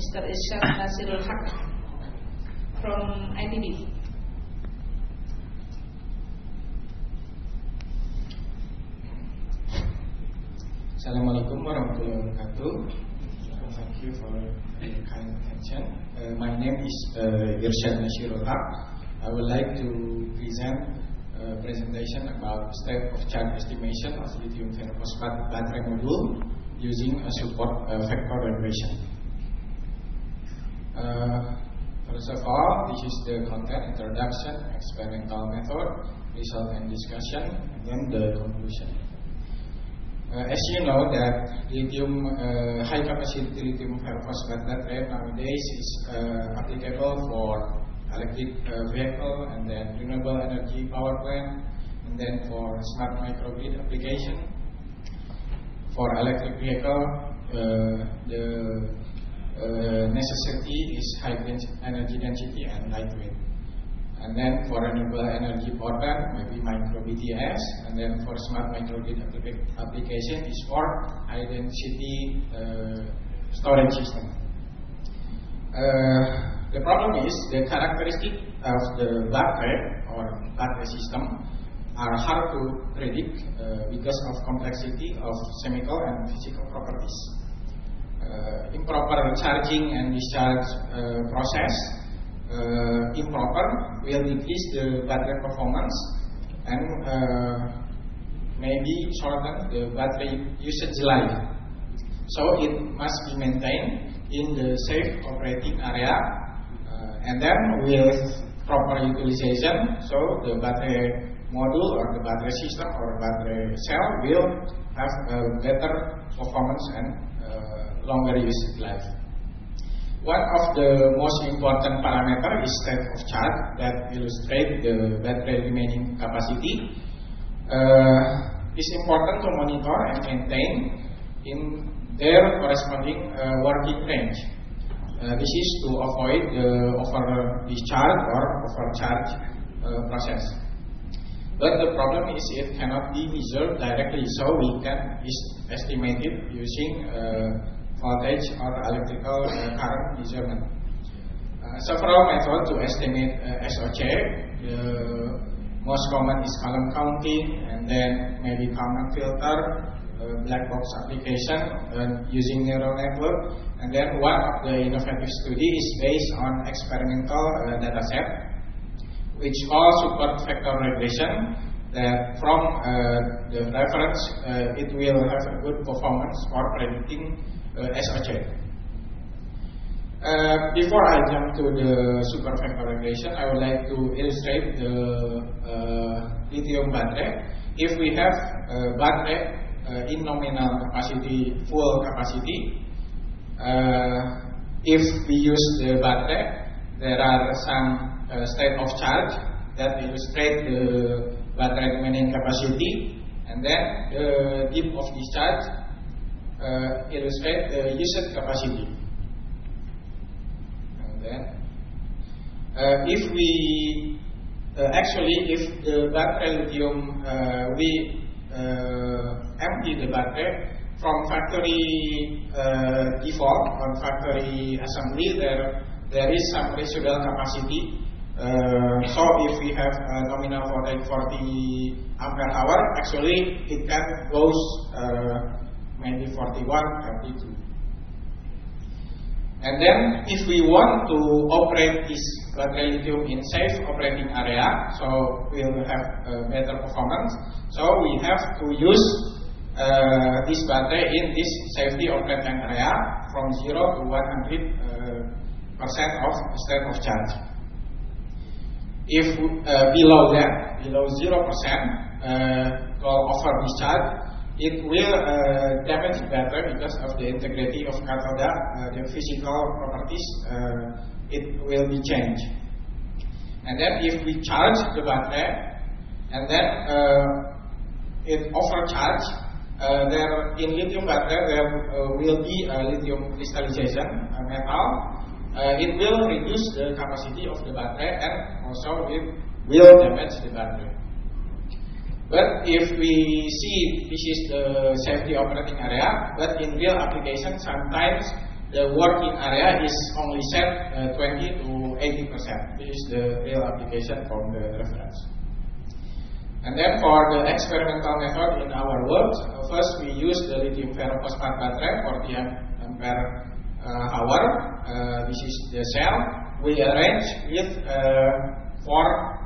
Mr. Irsyad Nashirul Haq from ITB. Assalamualaikum warahmatullahi wabarakatuh. Thank you for your kind attention. My name is Irsyad Nashirul Haq. I would like to present a presentation about state of charge estimation of lithium ferrophosphate battery module using a support vector regression. First of all, this is the content, introduction, experimental method, result and discussion, and then the conclusion. As you know that lithium, high capacity lithium ferrophosphate battery nowadays is applicable for electric vehicle and then renewable energy power plant, and then for smart microgrid application. For electric vehicle, the necessity is high energy density and lightweight. And then for renewable energy power plant, maybe micro BTS. And then for smart microgrid application is for high density storage system. The problem is the characteristic of the battery or battery system are hard to predict because of complexity of chemical and physical properties. Improper charging and discharge process, improper, will decrease the battery performance and maybe shorten the battery usage life. So it must be maintained in the safe operating area and then with proper utilization, so the battery module or the battery system or battery cell will have a better performance and longer usage life. One of the most important parameter is state of charge that illustrates the battery remaining capacity. It's important to monitor and maintain in their corresponding working range. This is to avoid the over discharge or overcharge process. But the problem is it cannot be measured directly, so we can estimate it using voltage or electrical current measurement. Several methods to estimate SOC. The most common is column counting, and then maybe Kalman filter, black box application, using neural network. And then one of the innovative studies is based on experimental data set, which all support vector regression that from the reference it will have a good performance for predicting SOC. Before I jump to the support vector regression, I would like to illustrate the lithium battery. If we have a battery in nominal capacity, full capacity, if we use the battery, there are some state of charge that illustrate the battery remaining capacity, and then the dip of discharge illustrate the usage capacity. And then, if the battery lithium, we empty the battery from factory default or factory assembly, there is some residual capacity. So if we have a nominal voltage 40 ampere hour, actually it can goes maybe 41, 42. And then if we want to operate this battery lithium in safe operating area, so we will have better performance. So we have to use this battery in this safety operating area from 0 to 100% of state of charge. If below that, below 0%, over discharge, it will damage battery because of the integrity of cathode, the physical properties, it will be changed. And then if we charge the battery, and then it overcharge, there in lithium battery there will be lithium crystallization metal. It will reduce the capacity of the battery and also it will damage the battery. But if we see this is the safety operating area, but in real application sometimes the working area is only set 20% to 80%. This is the real application from the reference. And then for the experimental method in our work, first we use the lithium ferrophosphate battery 40 ampere hour. This is the cell we arrange with four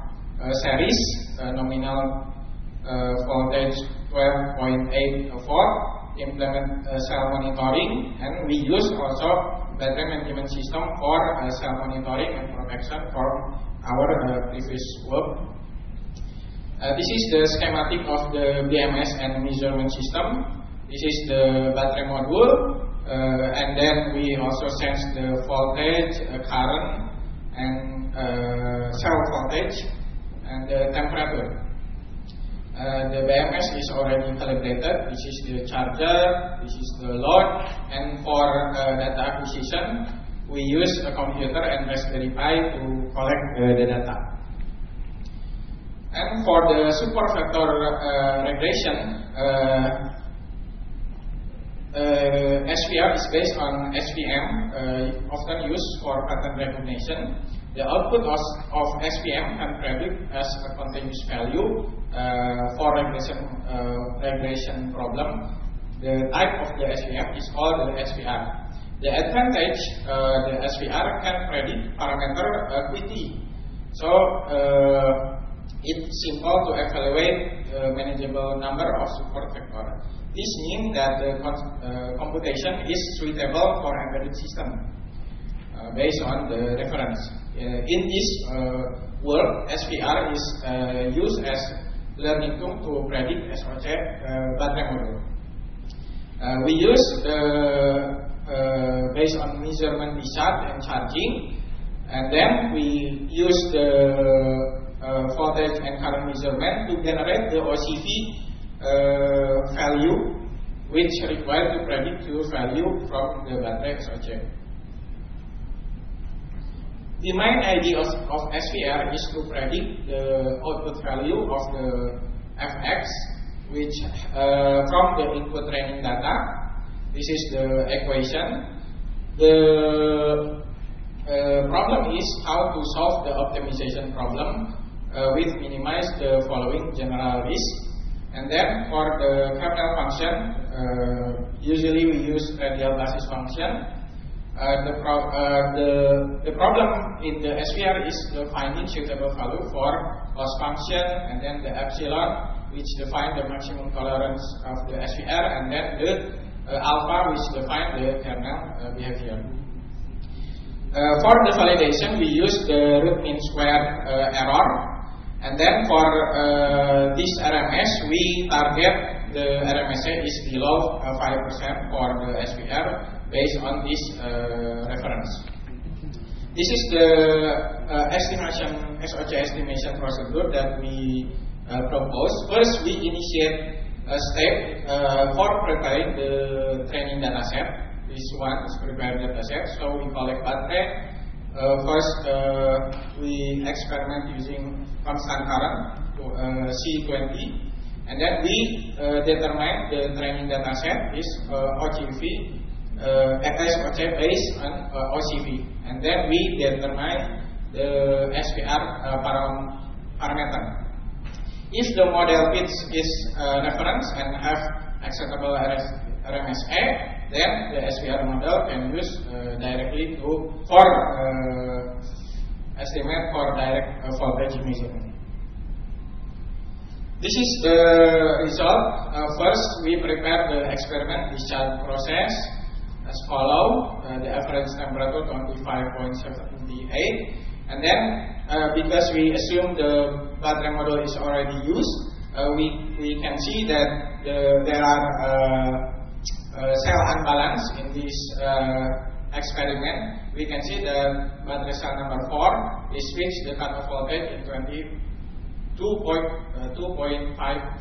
series, nominal voltage 12.84. Implement cell monitoring, and we use also battery management system for cell monitoring and protection for our previous work. This is the schematic of the BMS and measurement system. This is the battery module, and then we also sense the voltage, current, and cell voltage, and the temperature. The BMS is already calibrated. This is the charger, this is the load, and for data acquisition, we use a computer and Raspberry Pi to collect the data. And for the support vector regression, SVR is based on SVM, often used for pattern recognition. The output of SVM can predict as a continuous value for regression problem. The type of the SVM is all the SVR. The advantage, the SVR can predict parameter quickly, so it's simple to evaluate the manageable number of support vector. This means that the computation is suitable for embedded system based on the reference. In this work, SVR is used as learning tool to predict SOC battery model. We use based on measurement discharge and charging, and then we use the voltage and current measurement to generate the OCV value, which required to predict the value from the battery SOC. The main idea of SVR is to predict the output value of the FX, which from the input training data. This is the equation. The problem is how to solve the optimization problem with minimize the following general risk. And then for the kernel function, usually we use radial basis function. The problem in the SVR is the finding suitable value for loss function, and then the epsilon, which define the maximum tolerance of the SVR, and then the alpha, which define the kernel behavior. For the validation, we use the root mean square error. And then for this RMS, we target the RMSA is below 5% for the SVR based on this reference. This is the SOC estimation procedure that we propose. First, we initiate a step for preparing the training dataset. This one is prepared dataset, so we collect battery. First, we experiment using constant current to C20, and then we determine the training data set is SOC based on OCV, and then we determine the SVR parameter. If the model fits its reference and have acceptable RMSA, then the SVR model can use directly for estimate for direct voltage measurement. This is the result. First, we prepare the experiment discharge process as follow: the average temperature 25.78, and then because we assume the battery model is already used, we can see that there are cell unbalance in this experiment. We can see that battery cell number 4 is fixed the cutoff voltage in 22.5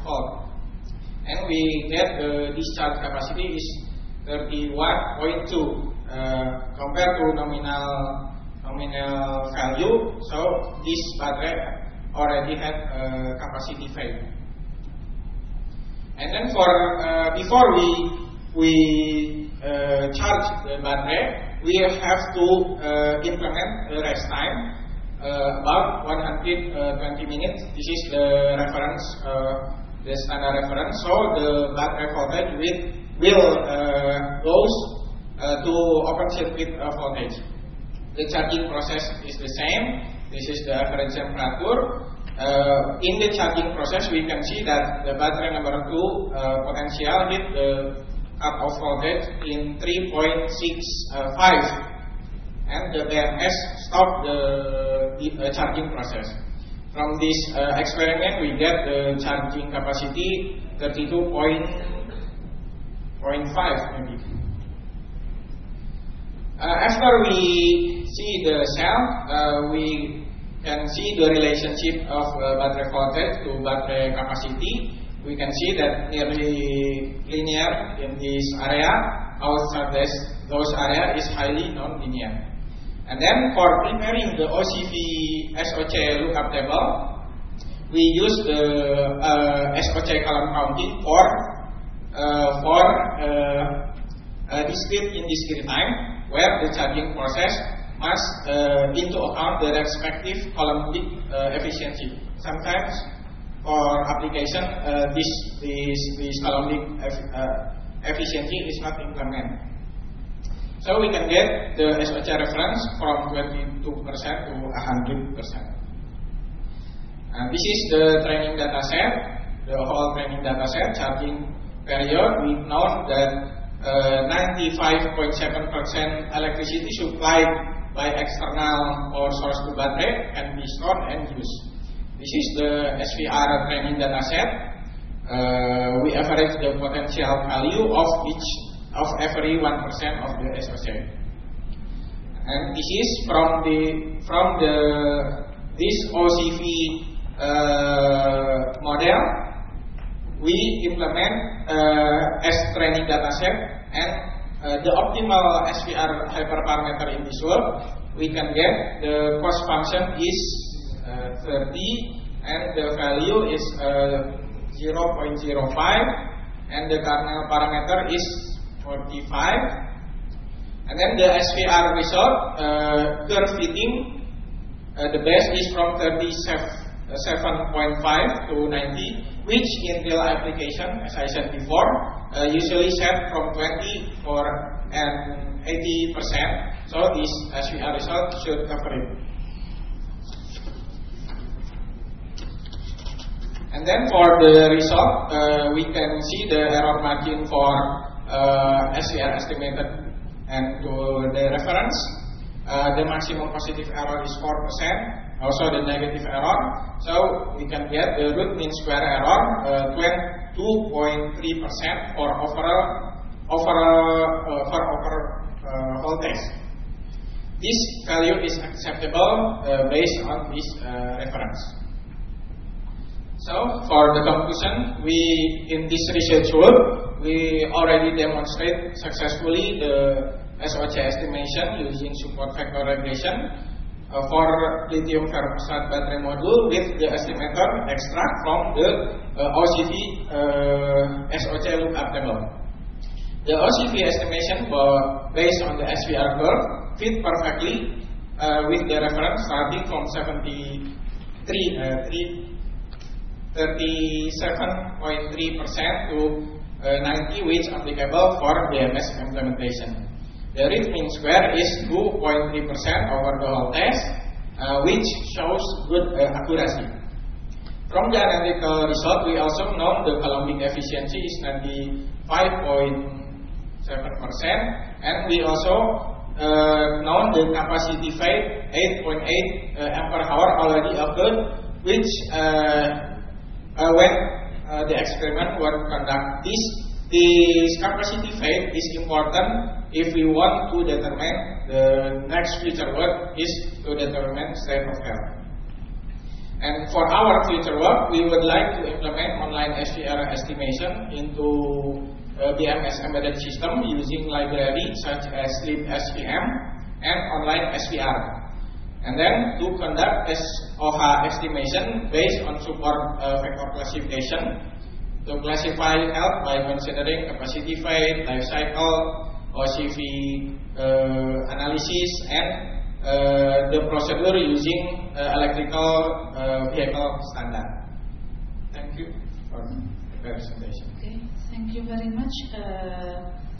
volt, and we get the discharge capacity is 31.2 compared to nominal value. So this battery already had capacity failure. And then for before we charge battery, we have to implement rest time about 120 minutes. This is the reference, the standard reference. So the battery voltage will goes to open circuit voltage. The charging process is the same. This is the average temperature. In the charging process, we can see that the battery number 2 potential hit the cutoff voltage in 3.65, and the BMS stopped the charging process. From this experiment, we get the charging capacity 32.5 maybe. After we see the cell, we can see the relationship of battery voltage to battery capacity. We can see that nearly linear in this area, outside those area is highly non-linear. And then for preparing the OCV SOC lookup table, we use the SOC column counting for discrete in discrete time, where the charging process must into account the respective column efficiency. Sometimes for application, this column efficiency is not implemented. So we can get the SOC reference from 22% to 100%. This is the training data set, the whole training data set charging period. We know that 95.7% electricity supplied by external or source to battery can be stored and used. This is the SVR training data set. We average the potential value of each of every 1% of the SOC. And this is from this OCV model. We implement as training data set, and the optimal SVR hyperparameter in this work, we can get the cost function is 30, and the value is 0.05, and the kernel parameter is 45. And then the SVR result, curve fitting, the best is from 37.5 to 90, which in real application, as I said before, usually set from 20 for an 80%, so this SVR result should cover it. And then for the result, we can see the error margin for SVR estimated and to the reference. The maximum positive error is 4%, also the negative error. So we can get the root mean square error 2.3% for overall voltage. This value is acceptable based on this reference. So for the conclusion, in this research work, we already demonstrate successfully the SOC estimation using support vector regression for lithium ferrophosphate battery module with the estimator extract from the OCV SOC lookup table. The OCV estimation based on the SVR curve fit perfectly with the reference starting from 37.3% to 90, which applicable for BMS implementation. The read mean square is 2.3% over the whole test, which shows good accuracy. From the analytical result, we also know the columbic efficiency is 95.7%, and we also know the capacity fade 8.8 ampere hour already occurred, which when the experiment was conducted. This capacity fade is important if we want to determine the next future work is to determine state of health. And for our future work, we would like to implement online SVR estimation into BMS embedded system using libraries such as LibSVM and online SVR. And then to conduct SOH estimation based on support vector classification to classify health by considering capacity fade, life cycle, OCV analysis and the procedure using electrical vehicle standard. Thank you for the presentation. Okay, thank you very much.